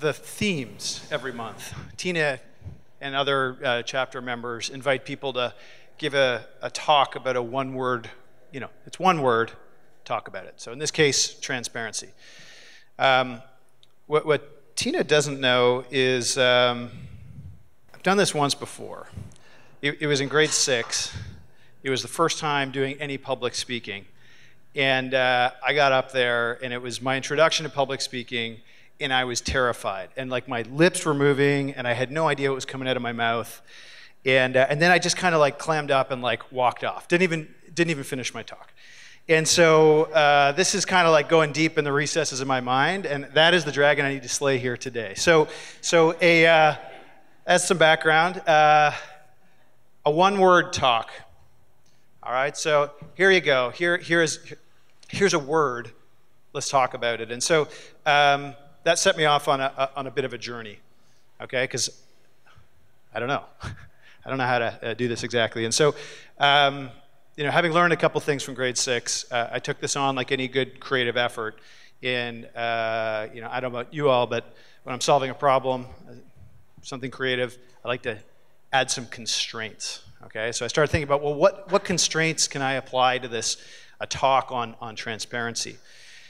the themes every month. Tina and other chapter members invite people to give a talk about a one-word, it's one word, talk about it. So in this case, transparency. What Tina doesn't know is, I've done this once before. It was in grade 6. It was the first time doing any public speaking. And I got up there, and it was my introduction to public speaking, and I was terrified. And like my lips were moving, and I had no idea what was coming out of my mouth. And then I just kind of like clammed up and like walked off. Didn't even finish my talk. And so this is kind of like going deep in the recesses of my mind, and that is the dragon I need to slay here today. So that's some background. A one-word talk. All right, so here you go. Here's a word. Let's talk about it. And so that set me off on a bit of a journey, okay? Because I don't know how to do this exactly. And so, having learned a couple things from grade 6, I took this on like any good creative effort. In I don't know about you all, but when I'm solving a problem, something creative, I like to add some constraints. Okay, so I started thinking about, well, what constraints can I apply to this, a talk on transparency?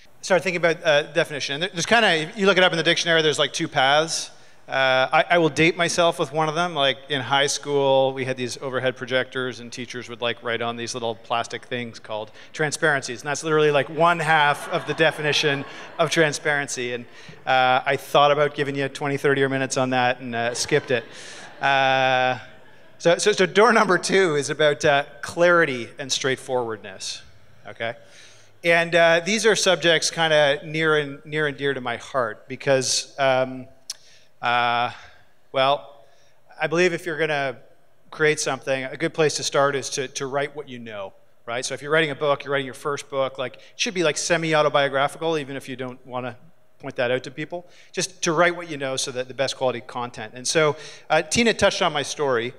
I started thinking about definition. And there's kind of, if you look it up in the dictionary, there's like two paths. I will date myself with one of them. Like in high school, we had these overhead projectors, and teachers would like write on these little plastic things called transparencies. And that's literally like one half of the definition of transparency. And I thought about giving you 20, 30 minutes on that and skipped it. So door number 2 is about clarity and straightforwardness, okay? And these are subjects kind of near and dear to my heart because, I believe if you're gonna create something, a good place to start is to write what you know, right? So if you're writing a book, you're writing your first book, like it should be like semi-autobiographical, even if you don't wanna point that out to people, just to write what you know so that the best quality content. And so Tina touched on my story.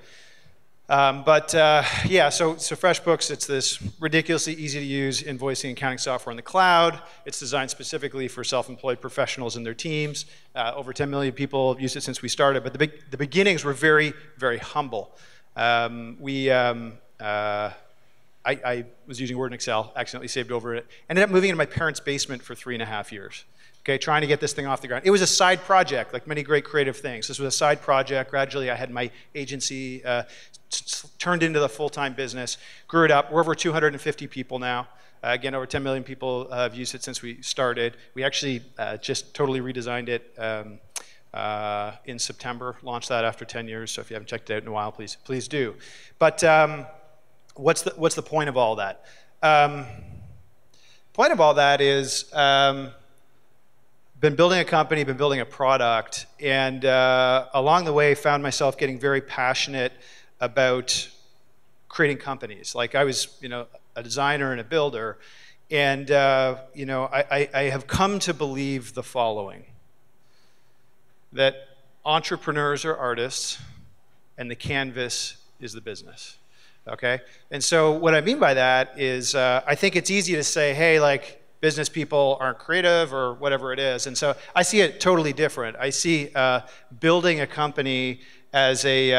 So FreshBooks, it's this ridiculously easy-to-use invoicing and accounting software in the cloud. It's designed specifically for self-employed professionals and their teams. Over 10 million people have used it since we started, but the beginnings were very, very humble. I was using Word and Excel, accidentally saved over it. Ended up moving into my parents' basement for 3.5 years. Okay, trying to get this thing off the ground. It was a side project, like many great creative things. This was a side project. Gradually, I had my agency turned into the full-time business, grew it up. We're over 250 people now. Again, over 10 million people have used it since we started. We actually just totally redesigned it in September, launched that after 10 years. So if you haven't checked it out in a while, please do. But what's the point of all that? Point of all that is... been building a company, been building a product, and along the way found myself getting very passionate about creating companies. Like I was, a designer and a builder, and I have come to believe the following: that entrepreneurs are artists, and the canvas is the business. Okay, and so what I mean by that is I think it's easy to say, hey, like, business people aren't creative or whatever it is. And so I see it totally different. I see building a company as a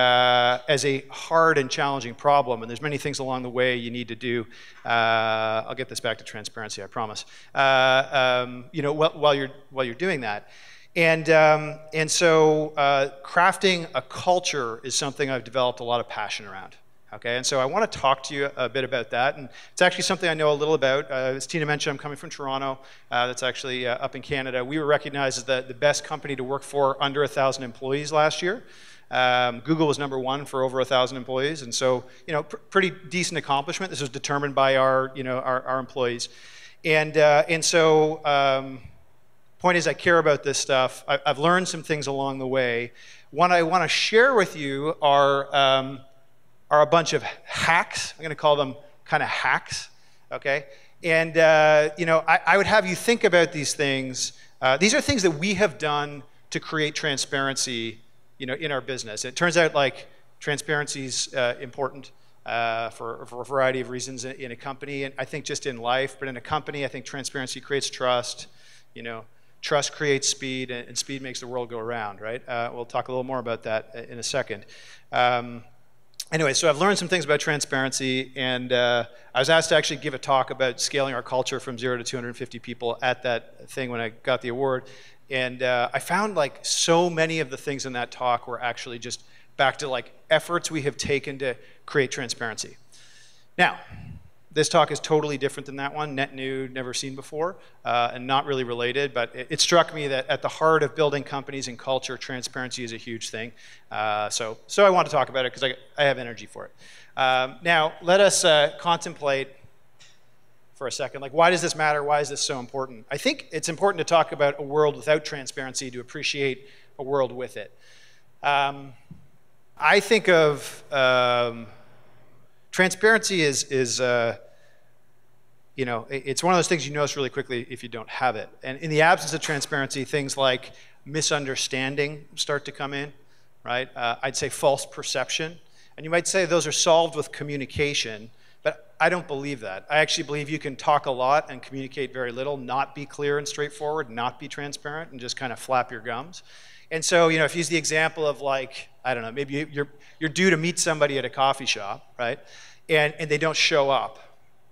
hard and challenging problem. And there's many things along the way you need to do. I'll get this back to transparency, I promise. While you're doing that. And so crafting a culture is something I've developed a lot of passion around. Okay, and so I want to talk to you a bit about that, and it's actually something I know a little about. As Tina mentioned, I'm coming from Toronto. That's actually up in Canada. We were recognized as the best company to work for under 1,000 employees last year. Google was number 1 for over 1,000 employees, and so pretty decent accomplishment. This was determined by our employees, and so point is I care about this stuff. I've learned some things along the way. What I want to share with you are a bunch of hacks. I'm gonna call them kind of hacks, okay? And I would have you think about these things. These are things that we have done to create transparency, in our business. It turns out like transparency's important for a variety of reasons in a company, and I think just in life, but in a company, I think transparency creates trust, Trust creates speed, and speed makes the world go around, right? We'll talk a little more about that in a second. Anyway, so I've learned some things about transparency, and I was asked to actually give a talk about scaling our culture from 0 to 250 people at that thing when I got the award. And I found like so many of the things in that talk were actually just back to like efforts we have taken to create transparency. Now, this talk is totally different than that one, net new, never seen before, and not really related, but it struck me that at the heart of building companies and culture, transparency is a huge thing. So I want to talk about it because I have energy for it. Now, let us contemplate for a second, like, why does this matter? Why is this so important? I think it's important to talk about a world without transparency to appreciate a world with it. I think of transparency is you know, it's one of those things you notice really quickly if you don't have it. And in the absence of transparency, things like misunderstanding start to come in, right? I'd say false perception. And you might say those are solved with communication, but I don't believe that. I actually believe you can talk a lot and communicate very little, not be clear and straightforward, not be transparent, and just kind of flap your gums. And so, you know, if you use the example of like, I don't know, maybe you're due to meet somebody at a coffee shop, right? And they don't show up.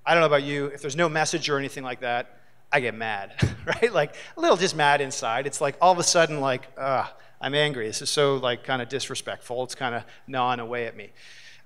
I don't know about you, if there's no message or anything like that, I get mad, right? Like a little just mad inside. It's like all of a sudden like, I'm angry. This is so like kind of disrespectful. It's kind of gnawing away at me.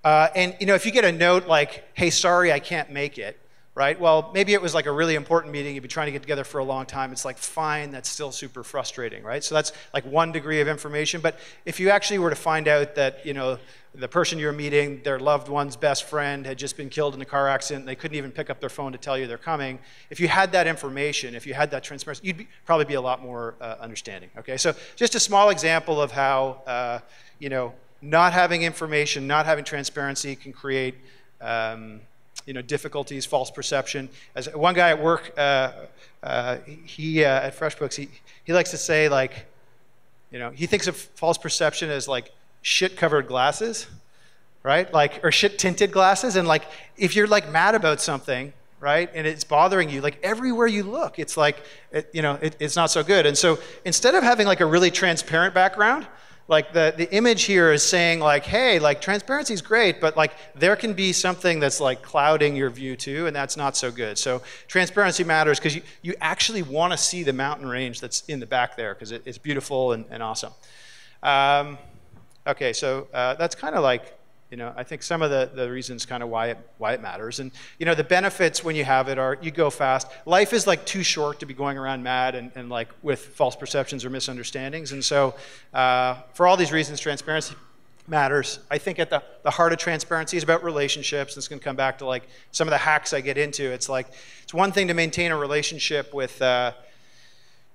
And you know, if you get a note like, hey, sorry, I can't make it, right? Well, maybe it was like a really important meeting, you've been trying to get together for a long time, it's like, fine, that's still super frustrating, right? So that's like one degree of information, but if you actually were to find out that, you know, the person you're meeting, their loved one's best friend had just been killed in a car accident, and they couldn't even pick up their phone to tell you they're coming, if you had that information, if you had that transparency, you'd probably be a lot more understanding, okay? So just a small example of how, you know, not having information, not having transparency can create, you know, difficulties, false perception. As one guy at work, he at FreshBooks, he likes to say like, you know, he thinks of false perception as like shit-covered glasses, right? Like, or shit-tinted glasses. And like, if you're like mad about something, right, and it's bothering you, like everywhere you look, it's like, you know, it's not so good. And so instead of having like a really transparent background, like the image here is saying like, hey, like transparency is great, but like there can be something that's like clouding your view too, and that's not so good. So transparency matters because you actually want to see the mountain range that's in the back there because it's beautiful and awesome. Okay, so that's kind of like, you know, I think some of the reasons kind of why it matters. And, you know, the benefits when you have it are you go fast. Life is like too short to be going around mad and like with false perceptions or misunderstandings. And so for all these reasons, transparency matters. I think at the heart of transparency is about relationships. It's going to come back to like some of the hacks I get into. It's like, it's one thing to maintain a relationship with,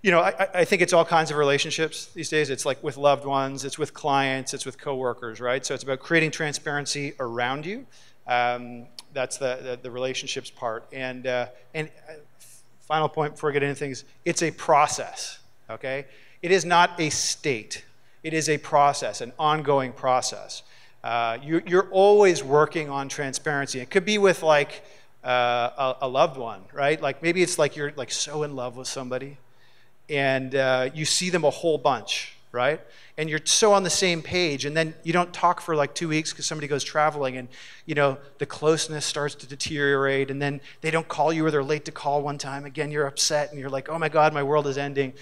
you know, I think it's all kinds of relationships these days. It's like with loved ones, it's with clients, it's with coworkers, right? So it's about creating transparency around you. That's the relationships part. And final point before I get into things, it's a process, okay? It is not a state. It is a process, an ongoing process. You're always working on transparency. It could be with like a loved one, right? Like maybe it's like you're like so in love with somebody, and you see them a whole bunch, right? And you're so on the same page, and then you don't talk for like 2 weeks because somebody goes traveling, and you know the closeness starts to deteriorate, and then they don't call you or they're late to call one time. Again, you're upset, and you're like, oh my God, my world is ending.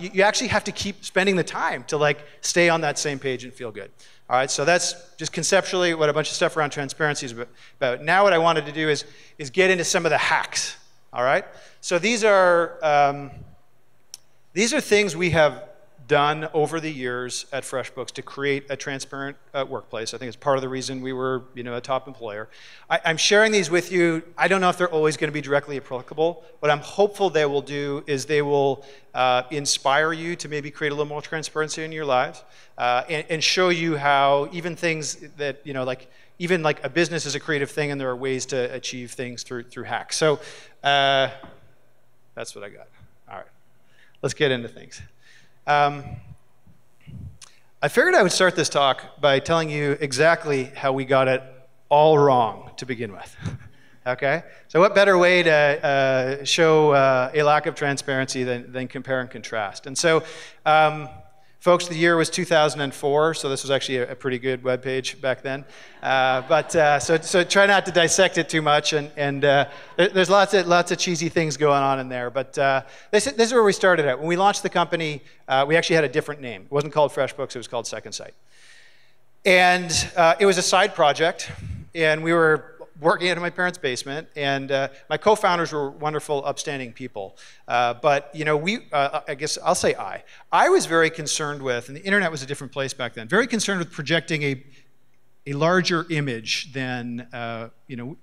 You actually have to keep spending the time to like stay on that same page and feel good. All right, so that's just conceptually what a bunch of stuff around transparency is about. Now what I wanted to do is get into some of the hacks, all right? So these are things we have done over the years at FreshBooks to create a transparent workplace. I think it's part of the reason we were, you know, a top employer. I'm sharing these with you. I don't know if they're always going to be directly applicable. What I'm hopeful they will do is they will inspire you to maybe create a little more transparency in your lives and show you how even things that, you know, like even like a business is a creative thing and there are ways to achieve things through hacks. So that's what I got. All right. Let's get into things. I figured I would start this talk by telling you exactly how we got it all wrong to begin with. Okay? So what better way to show a lack of transparency than compare and contrast? And so, folks, the year was 2004, so this was actually a pretty good webpage back then. So try not to dissect it too much, and there's lots of cheesy things going on in there. But this is where we started at. When we launched the company, we actually had a different name. It wasn't called FreshBooks, it was called Second Sight. And it was a side project, and we were working out of my parents' basement, and my co-founders were wonderful, upstanding people. But you know, I guess I'll say I was very concerned with, and the internet was a different place back then, very concerned with projecting a larger image than you know,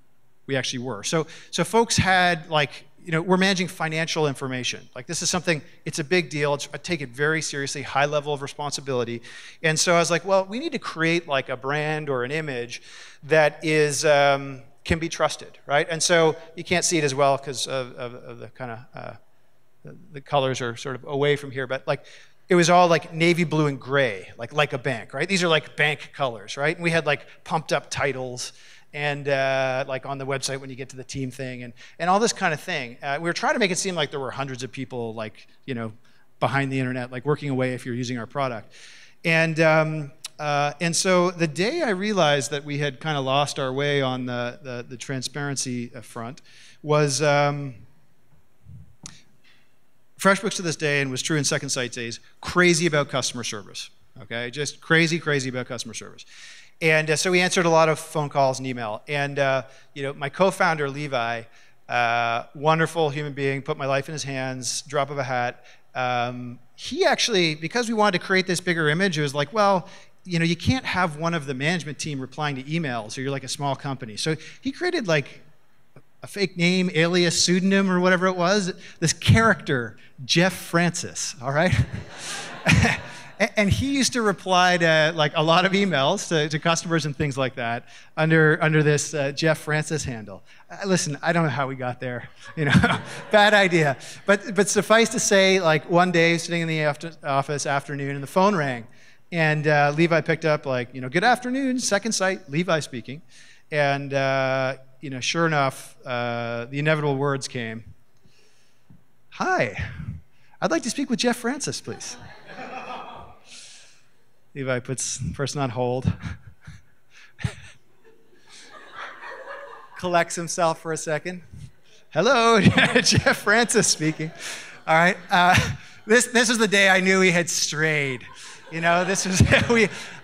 we actually were. So folks had, like, you know, we're managing financial information. Like, this is something, it's a big deal. I take it very seriously, high level of responsibility. And so I was like, well, we need to create like a brand or an image that is, can be trusted, right? And so you can't see it as well because of the kind of, the colors are sort of away from here, but like, it was all like navy blue and gray, like a bank, right? These are like bank colors, right? And we had like pumped up titles, and like on the website when you get to the team thing, and all this kind of thing. We were trying to make it seem like there were hundreds of people, like, you know, behind the internet, like working away if you're using our product. And so the day I realized that we had kind of lost our way on the transparency front was, FreshBooks to this day, and was true in Second Sight days, crazy about customer service, okay? Just crazy, crazy about customer service. And so we answered a lot of phone calls and email. And you know, my co-founder, Levi, wonderful human being, put my life in his hands, drop of a hat. He actually, because we wanted to create this bigger image, it was like, well, you know, you can't have one of the management team replying to emails, or you're like a small company. So he created like a fake name, alias, pseudonym, or whatever it was, this character, Jeff Francis, all right? And he used to reply to like a lot of emails to customers and things like that under this Jeff Francis handle. Listen, I don't know how we got there, you know, bad idea. But suffice to say, like, one day sitting in the office afternoon, and the phone rang, and Levi picked up, like, you know, good afternoon, Second Sight, Levi speaking, and you know, sure enough, the inevitable words came. Hi, I'd like to speak with Jeff Francis, please. Levi puts person on hold, collects himself for a second. Hello, Jeff Francis speaking. All right, this was the day I knew we had strayed. You know, this was,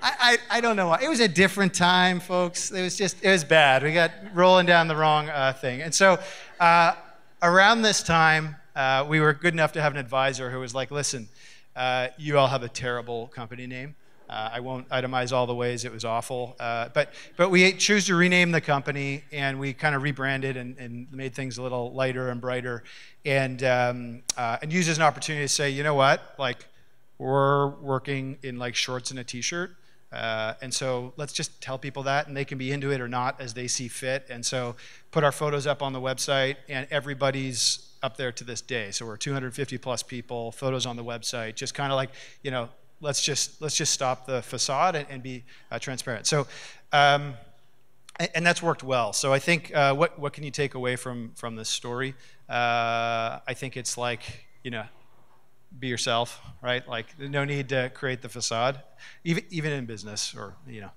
I don't know why. It was a different time, folks. It was just, it was bad. We got rolling down the wrong thing. And so around this time, we were good enough to have an advisor who was like, listen, you all have a terrible company name. I won't itemize all the ways it was awful, but we choose to rename the company, and we kind of rebranded and made things a little lighter and brighter, and used it as an opportunity to say, you know what, like, we're working in like shorts and a t-shirt, and so let's just tell people that, and they can be into it or not as they see fit. And so put our photos up on the website, and everybody's up there to this day. So we're 250 plus people, photos on the website, just kind of like, you know, let's just stop the facade and be transparent. So, and that's worked well. So I think, what can you take away from this story? I think it's like, you know, be yourself, right? Like, no need to create the facade, even in business, or, you know,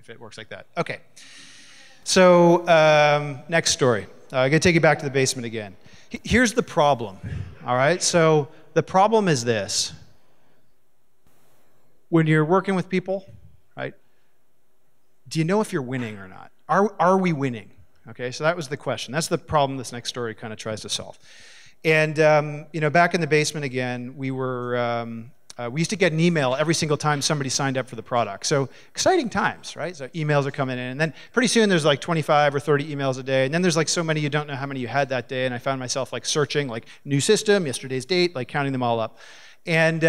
if it works like that. Okay. So next story. I'm gonna take you back to the basement again. Here's the problem. All right. So the problem is this. When you're working with people, right, do you know if you're winning or not? Are we winning? Okay, so that was the question. That's the problem this next story kind of tries to solve. And, you know, back in the basement again, we were, we used to get an email every single time somebody signed up for the product. So exciting times, right? So emails are coming in, and then pretty soon there's like 25 or 30 emails a day, and then there's like so many you don't know how many you had that day, and I found myself like searching like new system, yesterday's date, like counting them all up. And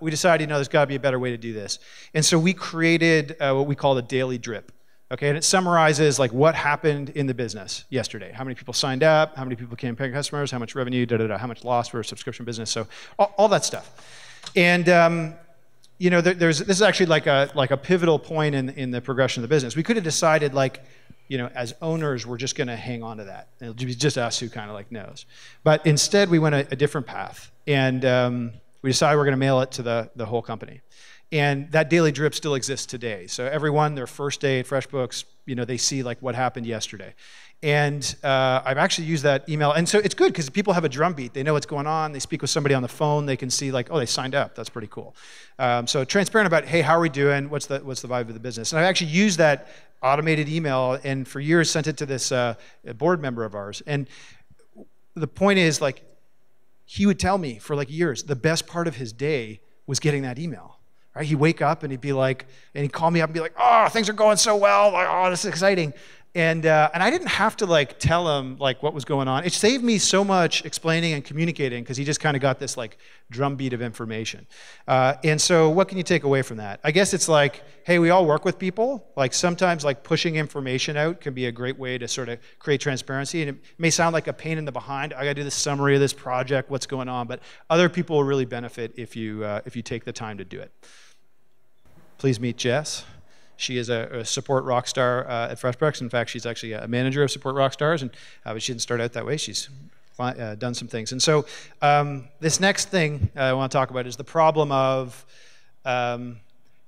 we decided, you know, there's got to be a better way to do this. And so we created what we call the daily drip. Okay, and it summarizes like what happened in the business yesterday. How many people signed up? How many people became paying customers? How much revenue? Da, da, da, how much loss for a subscription business? So all that stuff. And you know, this is actually like a pivotal point in the progression of the business. We could have decided like, you know, as owners, we're just going to hang on to that. It'll be just us who kind of like knows. But instead, we went a different path, and we decided we're going to mail it to the whole company. And that daily drip still exists today. So everyone, their first day at FreshBooks, you know, they see like what happened yesterday. And I've actually used that email. And so it's good because people have a drumbeat. They know what's going on. They speak with somebody on the phone. They can see like, oh, they signed up. That's pretty cool. So transparent about, hey, how are we doing? What's the vibe of the business? And I've actually used that automated email and for years sent it to this board member of ours. And the point is, like, he would tell me for like years, the best part of his day was getting that email. Right? He'd wake up and he'd be like, and he'd call me up and be like, oh, things are going so well. Like, oh, this is exciting. And I didn't have to like tell him like what was going on. It saved me so much explaining and communicating because he just kind of got this like drumbeat of information. And so what can you take away from that? I guess it's like, hey, we all work with people. Like sometimes like pushing information out can be a great way to sort of create transparency. And it may sound like a pain in the behind. I got to do this summary of this project, what's going on. But other people will really benefit if you take the time to do it. Please meet Jess. She is a support rock star at FreshBooks. In fact, she's actually a manager of support rock stars, and but she didn't start out that way. She's done some things. And so this next thing I want to talk about is the problem of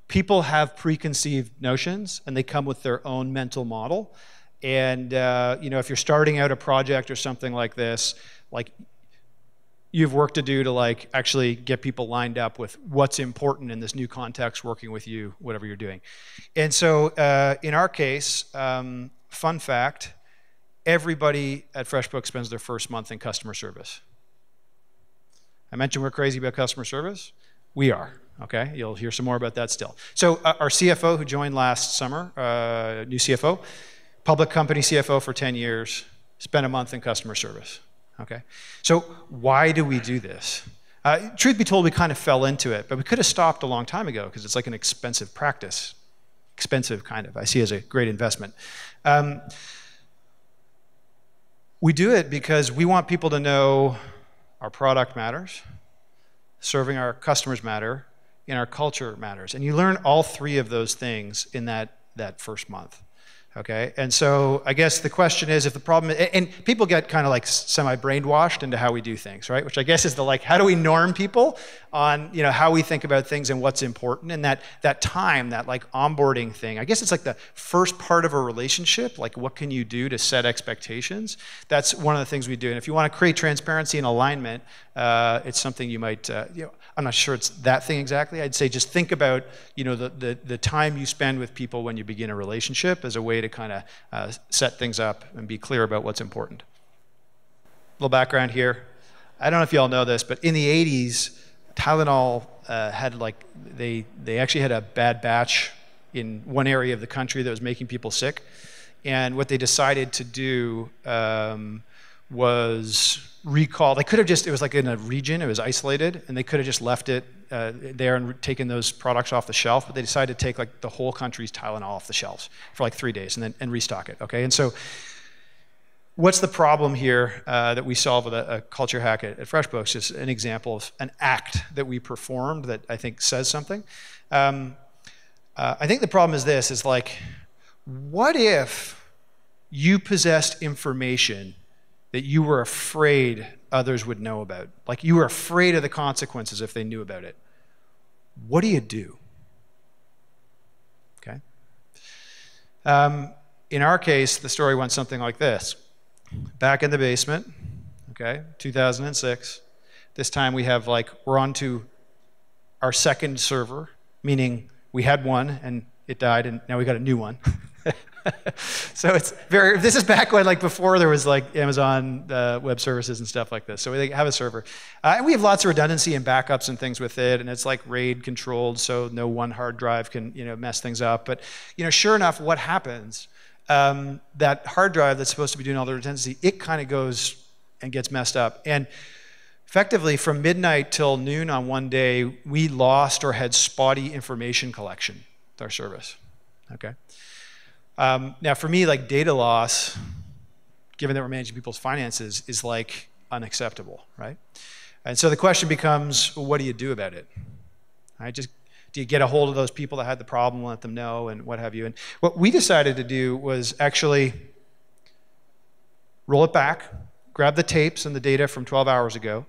people have preconceived notions, and they come with their own mental model. And you know, if you're starting out a project or something like this, like you've work to do to like actually get people lined up with what's important in this new context, working with you, whatever you're doing. And so in our case, fun fact, everybody at FreshBooks spends their first month in customer service. I mentioned we're crazy about customer service. We are, okay? You'll hear some more about that still. So our CFO who joined last summer, new CFO, public company CFO for 10 years, spent a month in customer service. Okay, so why do we do this? Truth be told, we kind of fell into it, but we could have stopped a long time ago because it's like an expensive practice. Expensive kind of, I see as a great investment. We do it because we want people to know our product matters, serving our customers matter, and our culture matters. And you learn all three of those things in that first month. Okay, and so I guess the question is if the problem, and people get kind of like semi-brainwashed into how we do things, right? Which I guess is the like, how do we norm people on, you know, how we think about things and what's important, and that time, that like onboarding thing. I guess it's like the first part of a relationship, like what can you do to set expectations? That's one of the things we do. And if you want to create transparency and alignment, it's something you might, you know, I'm not sure it's that thing exactly. I'd say just think about, you know, the time you spend with people when you begin a relationship as a way to kind of set things up and be clear about what's important. A little background here. I don't know if you all know this, but in the 80s, Tylenol had like, they actually had a bad batch in one area of the country that was making people sick. And what they decided to do was recall. They could have just, it was like in a region, it was isolated, and they could have just left it there and taken those products off the shelf, but they decided to take like the whole country's Tylenol off the shelves for like 3 days and then restock it, okay? And so what's the problem here that we solve with a culture hack at FreshBooks? Just an example of an act that we performed that I think says something. I think the problem is this, is like, what if you possessed information that you were afraid others would know about? Like you were afraid of the consequences if they knew about it. What do you do? Okay. In our case, the story went something like this. Back in the basement, okay, 2006. This time we have like, we're on to our second server, meaning we had one and it died and now we got a new one. So it's very, this is back when like before there was like Amazon web services and stuff like this. So we have a server. And we have lots of redundancy and backups and things with it. And it's like RAID controlled, so no one hard drive can, you know, mess things up. But, you know, sure enough, what happens, that hard drive that's supposed to be doing all the redundancy, it kind of goes and gets messed up. And effectively from midnight till noon on one day, we lost or had spotty information collection with our service, okay? Now for me, like data loss, given that we're managing people's finances, is like unacceptable, right? And so the question becomes, well, what do you do about it? All right, just, Do you get a hold of those people that had the problem, let them know, and what have you? And what we decided to do was actually roll it back, grab the tapes and the data from 12 hours ago,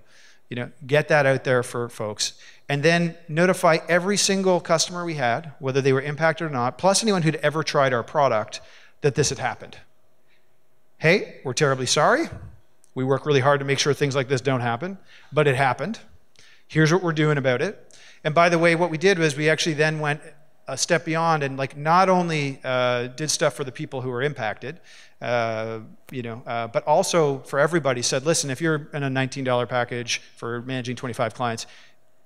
you know, get that out there for folks, and then notify every single customer we had, whether they were impacted or not, plus anyone who'd ever tried our product, that this had happened. Hey, we're terribly sorry. We work really hard to make sure things like this don't happen, but it happened. Here's what we're doing about it. And by the way, what we did was we actually then went a step beyond and like not only did stuff for the people who were impacted, but also for everybody said, listen, if you're in a $19 package for managing 25 clients,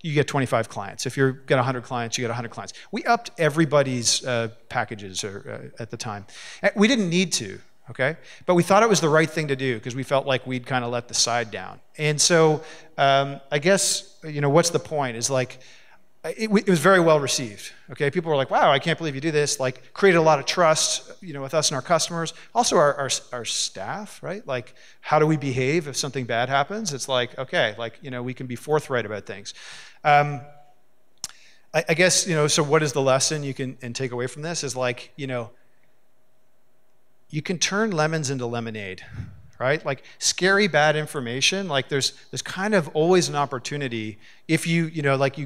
you get 25 clients. If you've got 100 clients, you get 100 clients. We upped everybody's packages at the time. We didn't need to, okay? But we thought it was the right thing to do because we felt like we'd kind of let the side down. And so I guess, you know, what's the point is like, it was very well received, okay? People were like, wow, I can't believe you do this. Like, created a lot of trust, you know, with us and our customers. Also our staff, right? Like, how do we behave if something bad happens? It's like, okay, like, you know, we can be forthright about things. I guess, you know, so what is the lesson you can take away from this is like, you know, you can turn lemons into lemonade, right? Like scary bad information, like there's kind of always an opportunity if you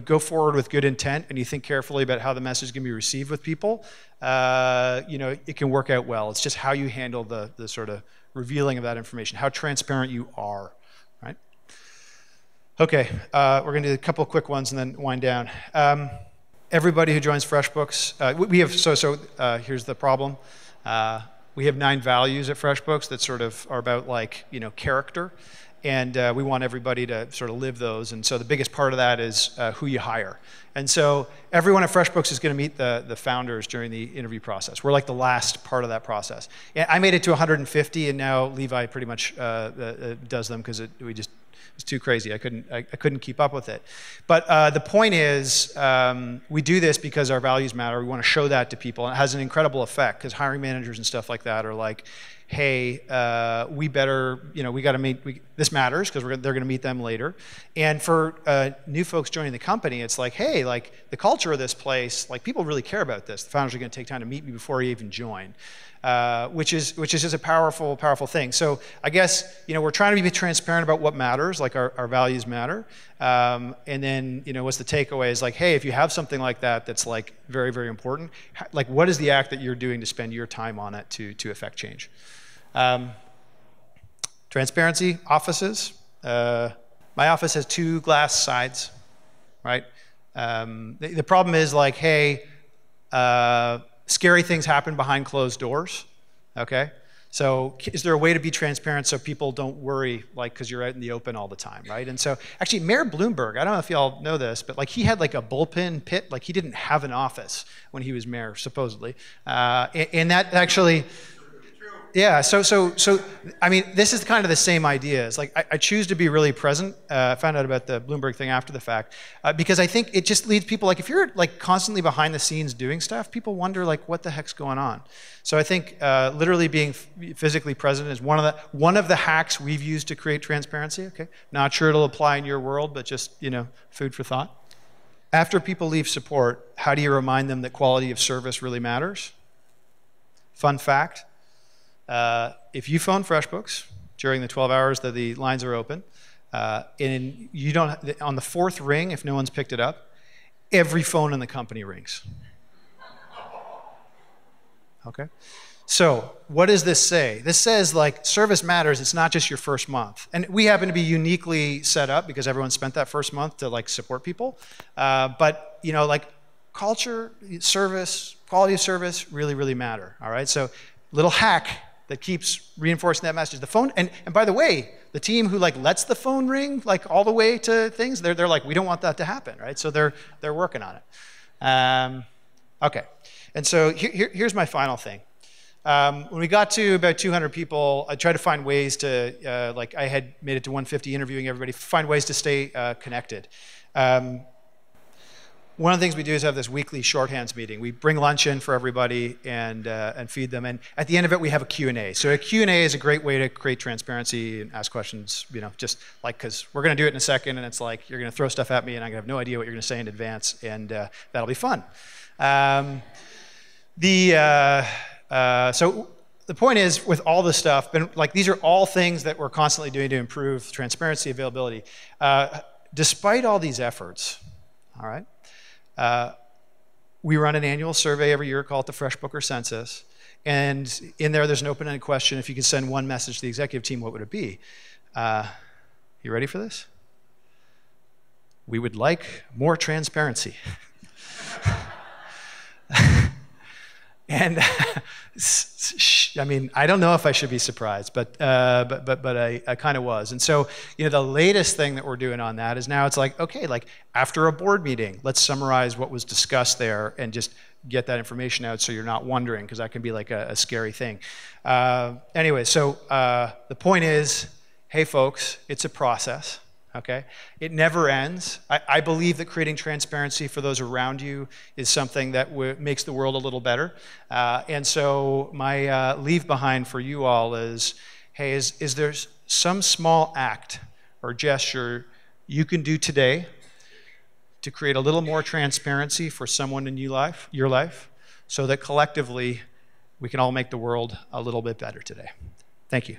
go forward with good intent and you think carefully about how the message can be received with people, it can work out well. It's just how you handle the sort of revealing of that information, how transparent you are, right? Okay, we're gonna do a couple of quick ones and then wind down. Everybody who joins FreshBooks, we have, here's the problem. We have 9 values at FreshBooks that sort of are about like, you know, character. And we want everybody to sort of live those. And so the biggest part of that is who you hire. And so everyone at FreshBooks is going to meet the founders during the interview process. We're like the last part of that process. And I made it to 150 and now Levi pretty much does them because it was too crazy. I couldn't keep up with it. But the point is, we do this because our values matter. We want to show that to people, and it has an incredible effect because hiring managers and stuff like that are like, hey, we better, you know, we got to meet. This matters because they're going to meet them later. And for new folks joining the company, it's like, hey, like the culture of this place, like people really care about this. The founders are going to take time to meet me before you even join, which is just a powerful thing. So I guess, you know, we're trying to be transparent about what matters, like our values matter. And then, you know, what's the takeaway is like, hey, if you have something like that that's like very, very important, like what is the act that you're doing to spend your time on it to affect change? Transparency, offices. My office has 2 glass sides, right? The problem is like, hey, scary things happen behind closed doors, okay? So is there a way to be transparent so people don't worry, like, because you're out in the open all the time, right? And so, actually, Mayor Bloomberg, I don't know if y'all know this, but like he had like a bullpen pit, like he didn't have an office when he was mayor, supposedly. And that actually, yeah, so I mean, this is kind of the same idea. It's like, I choose to be really present. I found out about the Bloomberg thing after the fact, because I think it just leads people, like if you're like constantly behind the scenes doing stuff, people wonder like, what the heck's going on? So I think literally being physically present is one of the hacks we've used to create transparency, okay? Not sure it'll apply in your world, but just, you know, food for thought. After people leave support, how do you remind them that quality of service really matters? Fun fact. If you phone FreshBooks during the 12 hours that the lines are open, and you don't, on the 4th ring, if no one's picked it up, every phone in the company rings. Okay? So what does this say? This says like service matters, it's not just your first month. And we happen to be uniquely set up because everyone spent that first month to like support people. But you know, like culture, service, quality of service really, really matter, all right? So little hack that keeps reinforcing that message. The phone, and by the way, the team who like lets the phone ring like all the way to things, they're like, we don't want that to happen, right? So they're working on it. Okay, and so here's my final thing. When we got to about 200 people, I tried to find ways to, like I had made it to 150 interviewing everybody, find ways to stay connected. one of the things we do is have this weekly shorthands meeting. We bring lunch in for everybody and feed them. And at the end of it, we have a Q&A. So a Q&A is a great way to create transparency and ask questions, you know, just like, because we're going to do it in a second, and it's like, you're going to throw stuff at me, and I have no idea what you're going to say in advance, and that'll be fun. So the point is, with all this stuff, like, these are all things that we're constantly doing to improve transparency, availability. Despite all these efforts, all right, we run an annual survey every year called the FreshBooker Census. And in there, there's an open-ended question. If you could send one message to the executive team, what would it be? You ready for this? We would like more transparency. And I mean, I don't know if I should be surprised, but I kind of was. And so, you know, the latest thing that we're doing on that is now it's like, okay, like after a board meeting, let's summarize what was discussed there and just get that information out so you're not wondering, because that can be like a scary thing. Anyway, so the point is, hey folks, it's a process. Okay? It never ends. I believe that creating transparency for those around you is something that makes the world a little better. And so my leave behind for you all is, hey, is there some small act or gesture you can do today to create a little more transparency for someone in your life, so that collectively we can all make the world a little bit better today? Thank you.